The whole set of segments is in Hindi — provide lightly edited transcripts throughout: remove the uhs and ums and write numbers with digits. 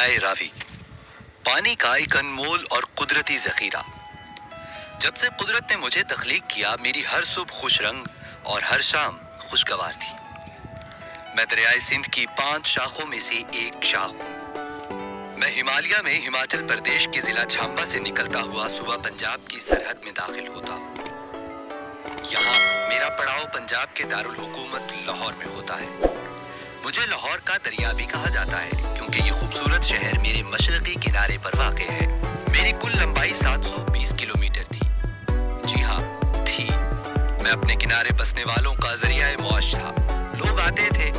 दरियाए-ए-रावी, पानी का एक अनमोल और कुदरती जखीरा। जब से कुदरत ने मुझे तख्लीक किया, मेरी हर सुबह खुश रंग और हर शाम खुशगवार थी। मैं दरियाए सिंध की 5 शाखों में से एक शाख हूँ। मैं हिमालय में हिमाचल प्रदेश के जिला छांबा से निकलता हुआ सुबह पंजाब की सरहद में दाखिल होता हूँ। यहाँ मेरा पड़ाव पंजाब के दारुल हुकूमत लाहौर में होता है। मुझे लाहौर का दरिया भी कहा जाता है, क्योंकि ये खूबसूरत शहर मेरे मशरकी किनारे पर वाक़ है। मेरी कुल लंबाई 720 किलोमीटर थी। जी हाँ, थी। मैं अपने किनारे बसने वालों का जरिया मौज था। लोग आते थे,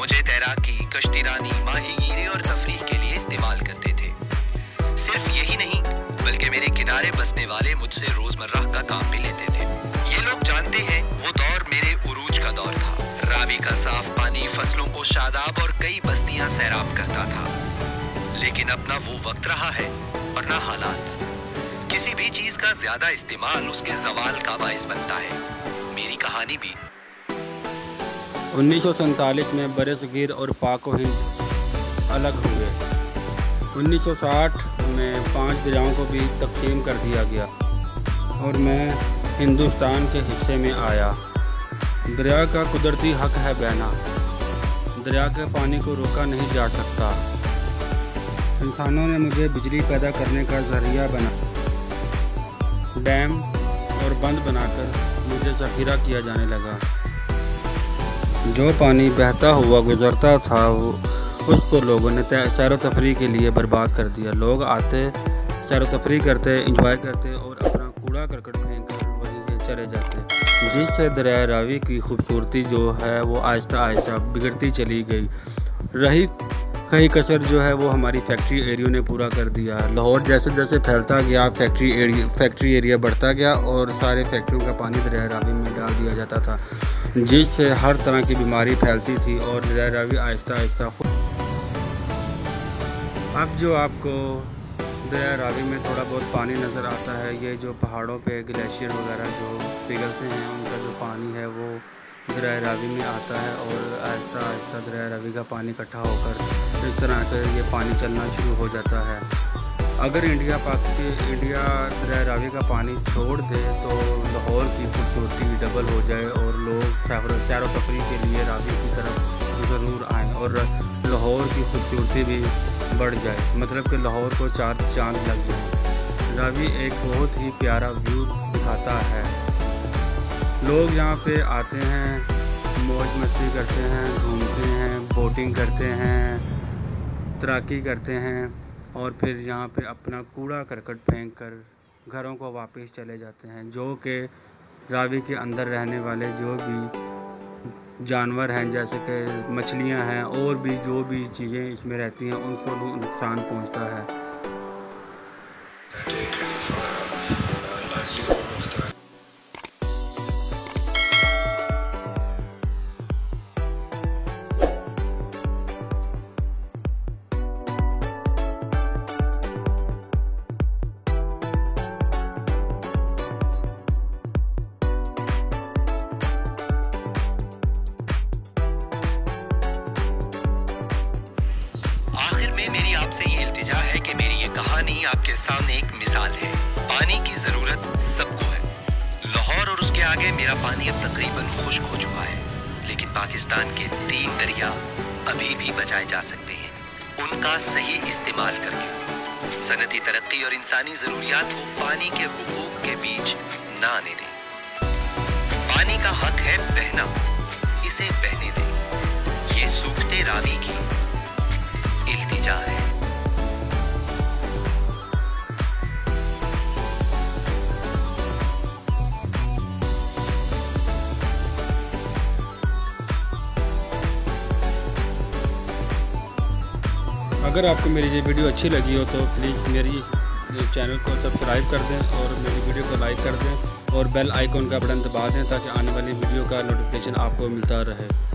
मुझे तैराकी, कश्तीरानी, माहीगीरी और तफरीह के लिए इस्तेमाल करते थे। सिर्फ यही नहीं, बल्कि मेरे किनारे बसने वाले मुझसे रोजमर्रा का काम भी लेते थे। ये लोग जानते हैं वो दौर मेरे उरूज का दौर था। रावी का साफ पानी फसलों को शादाब और कई बस्तियां सैराब करता था। लेकिन अब ना वो वक्त रहा है और ना हालात। किसी भी चीज का ज्यादा इस्तेमाल उसके जवाल का बाइस बनता है। मेरी कहानी भी 1947 में बरसगीर और पाक हिंद अलग हुए। 1960 में 5 दरियाओं को भी तकसीम कर दिया गया और मैं हिंदुस्तान के हिस्से में आया। दरिया का कुदरती हक है बहना। दरिया के पानी को रोका नहीं जा सकता। इंसानों ने मुझे बिजली पैदा करने का जरिया बना। डैम और बंद बनाकर मुझे जखीरा किया जाने लगा। जो पानी बहता हुआ गुजरता था उसको लोगों ने सैर तफरी के लिए बर्बाद कर दिया। लोग आते, सैर तफरी करते, इंजॉय करते और अपना कूड़ा करकट फेंक कर वहीं से चले जाते, जिससे दरियाए रावी की खूबसूरती जो है वो आहिस्ता आहिस्ता बिगड़ती चली गई। रही कहीं कसर जो है वो हमारी फैक्ट्री एरिया ने पूरा कर दिया। लाहौर जैसे जैसे फैलता गया, फैक्ट्री एरिया बढ़ता गया और सारे फैक्ट्रियों का पानी दरियाए रावी में डाल दिया जाता था, जिससे हर तरह की बीमारी फैलती थी और दरियाए रावी आहिस्ता आहिस्ता। अब जो आपको दरियाए रावी में थोड़ा बहुत पानी नज़र आता है, ये जो पहाड़ों पे ग्लेशियर वगैरह जो पिघलते हैं उनका जो पानी है वो दरियाए रावी में आता है और आहिस्ता आहिस्ता दरियाए रावी का पानी इकट्ठा होकर इस तरह से ये पानी चलना शुरू हो जाता है। अगर इंडिया दरियाए रावी का पानी छोड़ दे तो लाहौर की खूबसूरती डबल हो जाए और लोग सैर तफरी के लिए रावी की तरफ ज़रूर आएँ और लाहौर की खूबसूरती भी बढ़ जाए, मतलब कि लाहौर को 4 चांद लग जाए। रावी एक बहुत ही प्यारा व्यू दिखाता है। लोग यहाँ पे आते हैं, मौज मस्ती करते हैं, घूमते हैं, बोटिंग करते हैं, तैराकी करते हैं और फिर यहाँ पे अपना कूड़ा करकट फेंक कर घरों को वापस चले जाते हैं। जो कि रावी के अंदर रहने वाले जो भी जानवर हैं, जैसे कि मछलियां हैं और भी जो भी चीज़ें इसमें रहती हैं, उनको नुकसान पहुंचता है। मेरी आपसे ये इल्तिजा है कि मेरी ये कहानी आपके सामने एक मिसाल है। पानी की जरूरत सबको है। लाहौर और उसके आगे मेरा पानी अब तकरीबन खुश्क हो चुका है, लेकिन पाकिस्तान के 3 दरिया अभी भी बचाए जा सकते हैं, उनका सही इस्तेमाल करके। सनती तरक्की और इंसानी जरूरियात को पानी के हुकूक के बीच ना आने दें। पानी का हक है बहना, इसे बहने दें। ये सूखते रावी की इल्तिजा है। अगर आपको मेरी ये वीडियो अच्छी लगी हो तो प्लीज़ मेरी चैनल को सब्सक्राइब कर दें और मेरी वीडियो को लाइक कर दें और बेल आइकॉन का बटन दबा दें ताकि आने वाली वीडियो का नोटिफिकेशन आपको मिलता रहे।